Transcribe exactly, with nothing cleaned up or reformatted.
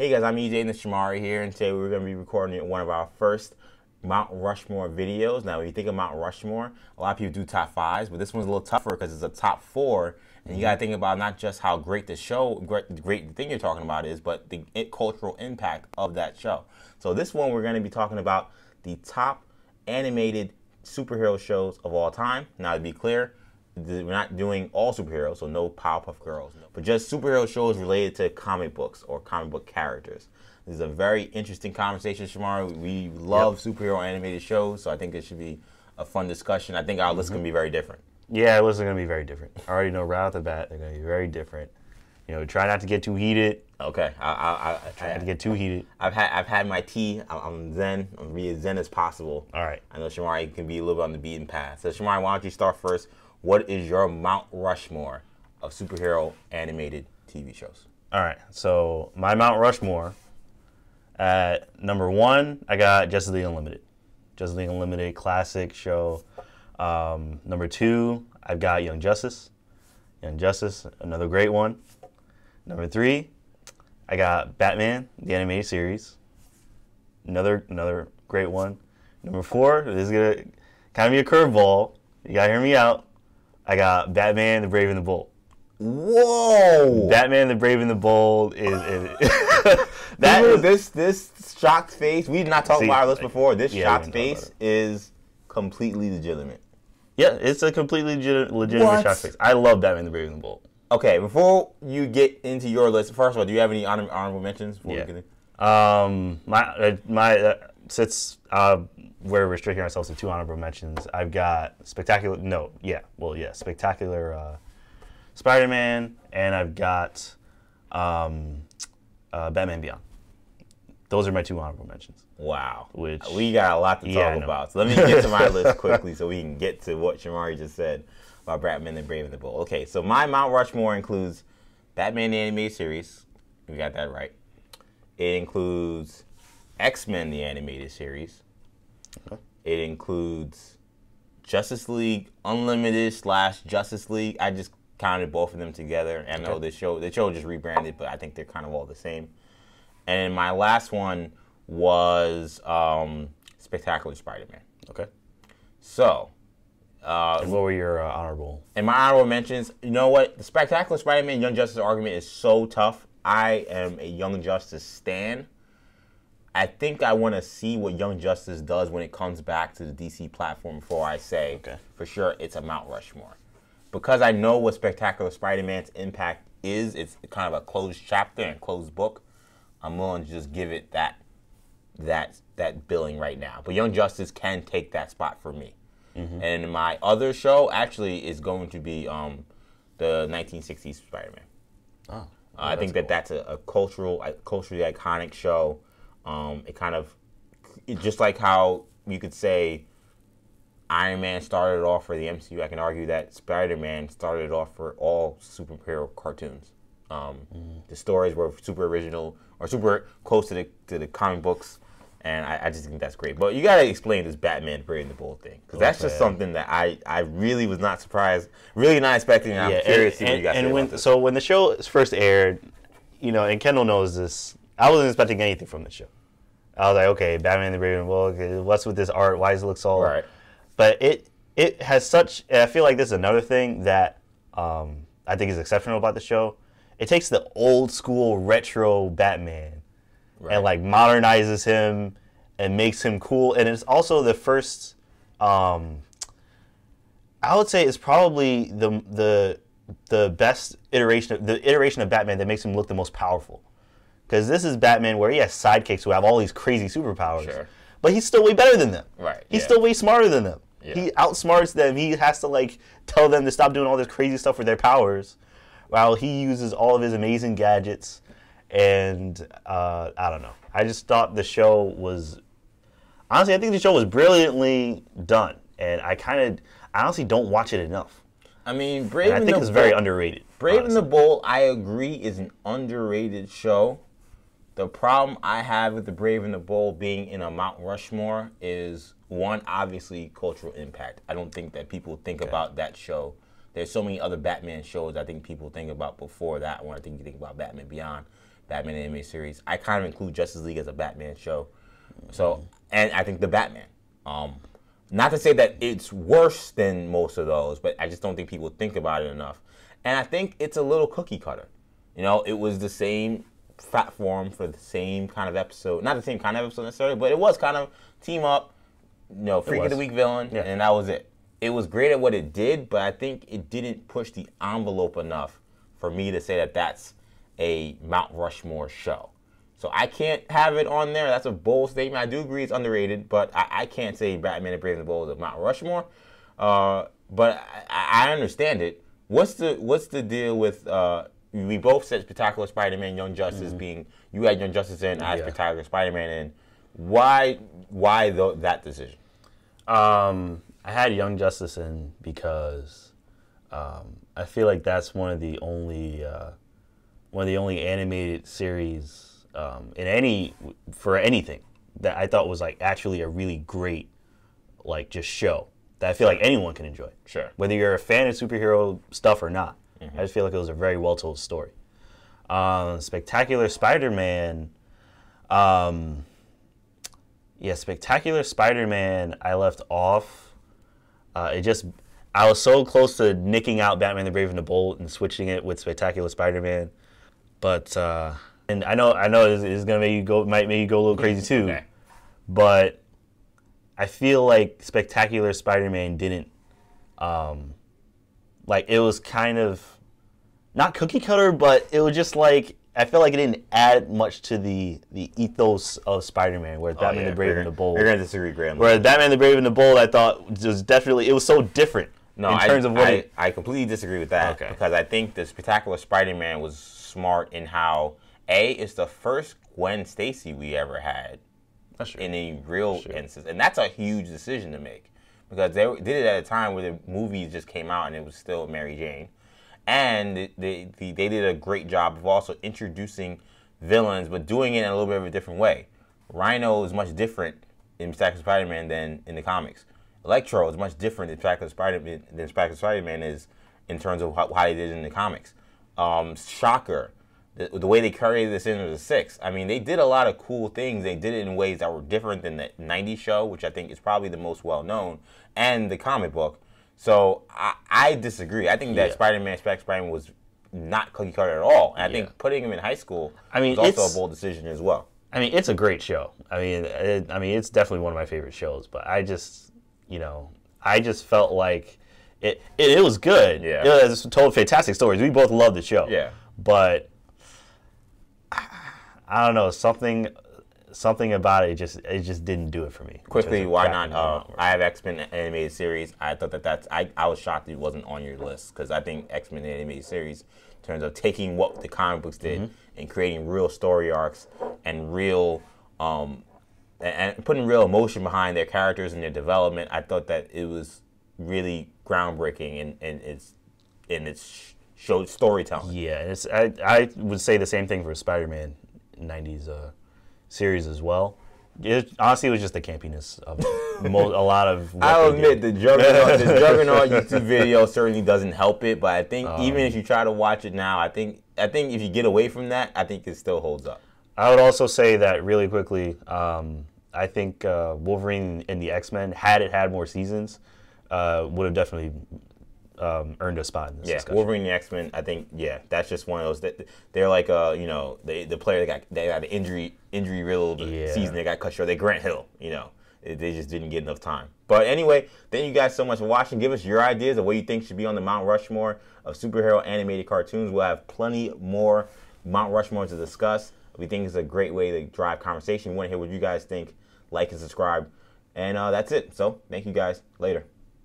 Hey guys, I'm E J and it's Shamari here, and today we're going to be recording one of our first Mount Rushmore videos. Now, when you think of Mount Rushmore, a lot of people do top fives, but this one's a little tougher because it's a top four, and you got to think about not just how great the show, great, great the thing you're talking about is, but the cultural impact of that show. So this one, we're going to be talking about the top animated superhero shows of all time. Now, to be clear, we're not doing all superheroes, so no Powerpuff Girls, no. But just superhero shows related to comic books or comic book characters. This is a very interesting conversation, Shamari. We love yep. superhero animated shows, so I think it should be a fun discussion. I think our mm-hmm. list is going to be very different. Yeah, our list is going to be very different. I already know right off the bat, they're going to be very different. You know, try not to get too heated. Okay, I, I, I, I try I, not to get too heated. I've had I've had my tea. I'm zen. I'm be as zen as possible. All right. I know Shamari can be a little bit on the beaten path. So Shamari, why don't you start first? What is your Mount Rushmore of superhero animated T V shows? All right, so my Mount Rushmore, at number one, I got Justice League Unlimited. Justice League Unlimited, classic show. Um, number two, I've got Young Justice. Young Justice, another great one. Number three, I got Batman: The Animated Series. Another another great one. Number four, this is gonna kind of be a curveball. You gotta hear me out. I got Batman: The Brave and the Bold. Whoa! Batman: The Brave and the Bold is, is that Dude, is, this this shocked face. We did not talk see, about our list before. This yeah, shocked face is completely legitimate. Yeah, it's a completely legit, legitimate what? shocked face. I love Batman: The Brave and the Bold. Okay, before you get into your list, first of all, do you have any honor, honorable mentions? Before yeah. we get um, my my uh, since. Uh, We're restricting ourselves to two honorable mentions. I've got Spectacular, no, yeah, well, yeah, Spectacular uh, Spider-Man, and I've got um, uh, Batman Beyond. Those are my two honorable mentions. Wow. Which, we got a lot to talk yeah, about. So let me get to my list quickly so we can get to what Shamari just said about Batman the Brave and the Bold. Okay, so my Mount Rushmore includes Batman the Animated Series. We got that right. It includes X-Men the Animated Series. Okay. It includes Justice League Unlimited slash Justice League. I just counted both of them together. I know okay. the show the show just rebranded, but I think they're kind of all the same. And my last one was um, Spectacular Spider-Man. Okay. So. Uh, and what were your uh, honorable? And my honorable mentions, you know what? The Spectacular Spider-Man Young Justice argument is so tough. I am a Young Justice stan. I think I want to see what Young Justice does when it comes back to the D C platform before I say, okay. for sure, it's a Mount Rushmore. Because I know what Spectacular Spider-Man's impact is, it's kind of a closed chapter and closed book, I'm willing to just give it that that that billing right now. But Young Justice can take that spot for me. Mm-hmm. And my other show actually is going to be um, the nineteen sixties Spider-Man. Oh, well, uh, I think cool. that that's a, a cultural, a culturally iconic show. Um, it kind of, it just like how you could say Iron Man started off for the M C U, I can argue that Spider-Man started off for all superhero cartoons. Um, mm. The stories were super original, or super close to the, to the comic books, and I, I just think that's great. But you gotta explain this Batman Brave and the Bold thing, because okay. that's just something that I, I really was not surprised, really not expecting, and yeah, I'm curious to see what you guys say about this. So when the show first aired, you know, and Kendall knows this, I wasn't expecting anything from the show. I was like, okay, Batman the Brave and the Bold, what's with this art? Why does it look so... Right. But it it has such... I feel like this is another thing that um, I think is exceptional about the show. It takes the old school retro Batman right. and like modernizes him and makes him cool. And it's also the first... Um, I would say it's probably the, the, the best iteration of, the iteration of Batman that makes him look the most powerful. Because this is Batman where he has sidekicks who have all these crazy superpowers. Sure. But he's still way better than them. Right. He's yeah. still way smarter than them. Yeah. He outsmarts them. He has to like tell them to stop doing all this crazy stuff with their powers while he uses all of his amazing gadgets. And uh, I don't know. I just thought the show was... Honestly, I think the show was brilliantly done. And I kind of... I honestly don't watch it enough. I mean, Brave and, and I think the it's very underrated. Brave honestly. and the Bold, I agree, is an underrated show. The problem I have with The Brave and the Bold being in a Mount Rushmore is, one, obviously cultural impact. I don't think that people think okay. about that show. There's so many other Batman shows I think people think about before that one. I think you think about Batman Beyond. Batman: The Animated Series. I kind of include Justice League as a Batman show. So, and I think the Batman. Um, not to say that it's worse than most of those, but I just don't think people think about it enough. And I think it's a little cookie cutter. You know, it was the same platform for the same kind of episode. Not the same kind of episode necessarily, but it was kind of team up, you know, freak of the week villain, yeah. and that was it. It was great at what it did, but I think it didn't push the envelope enough for me to say that that's a Mount Rushmore show. So I can't have it on there. That's a bold statement. I do agree it's underrated, but I, I can't say Batman and Brave and the Bold is a Mount Rushmore. Uh, but I, I understand it. What's the what's the deal with? Uh, we both said Spectacular Spider-Man, Young Justice mm-hmm. being you had Young Justice in, I had yeah. Spectacular Spider-Man in. Why why the, that decision? Um, I had Young Justice in because um, I feel like that's one of the only uh, one of the only animated series. Um, in any for anything that I thought was like actually a really great like just show that I feel like anyone can enjoy. Sure. Whether you're a fan of superhero stuff or not. Mm-hmm. I just feel like it was a very well-told story. Um, Spectacular Spider-Man um, yeah, Spectacular Spider-Man I left off. Uh, it just I was so close to nicking out Batman the Brave and the Bold and switching it with Spectacular Spider-Man. But uh And I know, I know, this is gonna make you go, might make you go a little crazy too, okay. but I feel like Spectacular Spider-Man didn't, um, like it was kind of not cookie cutter, but it was just like I feel like it didn't add much to the the ethos of Spider-Man. Whereas oh, Batman yeah. the Brave and the Bold, you're gonna disagree, Graham. Whereas Batman the Brave and the Bold, I thought was definitely it was so different. No, in I, terms of what I, it, I completely disagree with that okay. because I think the Spectacular Spider-Man was smart in how. A, it's the first Gwen Stacy we ever had that's true. in a real true. instance. And that's a huge decision to make because they did it at a time where the movies just came out and it was still Mary Jane. And they, they, they did a great job of also introducing villains, but doing it in a little bit of a different way. Rhino is much different in Spectacular Spider-Man than in the comics. Electro is much different in Spectacular Spider-Man than Spectacular Spider-Man is in terms of how, how they did it in the comics. Um, Shocker. The, the way they carried this into the six. I mean, they did a lot of cool things. They did it in ways that were different than the nineties show, which I think is probably the most well-known, and the comic book. So I, I disagree. I think that yeah. Spider-Man, Spectacular Spider-Man was not cookie cutter at all. And I yeah. think putting him in high school I mean, was also a bold decision as well. I mean, it's a great show. I mean, it, I mean, it's definitely one of my favorite shows. But I just, you know, I just felt like it, it, it was good. Yeah. It was, told fantastic stories. We both loved the show. Yeah. But... I don't know, something something about it just it just didn't do it for me. Quickly, why not? Uh, I have X-Men Animated Series. I thought that that's, I, I was shocked it wasn't on your list because I think X-Men Animated Series, in terms of taking what the comic books did mm-hmm. and creating real story arcs and real, um, and, and putting real emotion behind their characters and their development, I thought that it was really groundbreaking in, in its, in its show storytelling. Yeah, it's, I, I would say the same thing for Spider-Man. nineties uh, series as well. It, honestly, it was just the campiness of most, a lot of. I'll admit the Juggernaut, the Juggernaut YouTube video certainly doesn't help it, but I think um, even if you try to watch it now, I think I think if you get away from that, I think it still holds up. I would also say that really quickly. Um, I think uh, Wolverine and the X-Men, had it had more seasons, uh, would have definitely. Um, earned a spot in this yeah, discussion. Wolverine and X-Men, I think, yeah, that's just one of those. That they're like, uh, you know, they, the player that got they got an injury, injury riddled yeah. season. They got cut short. They Grant Hill, you know, they just didn't get enough time. But anyway, thank you guys so much for watching. Give us your ideas of what you think should be on the Mount Rushmore of superhero animated cartoons. We'll have plenty more Mount Rushmore to discuss. We think it's a great way to drive conversation. We want to hear what you guys think. Like and subscribe, and uh, that's it. So thank you guys. Later.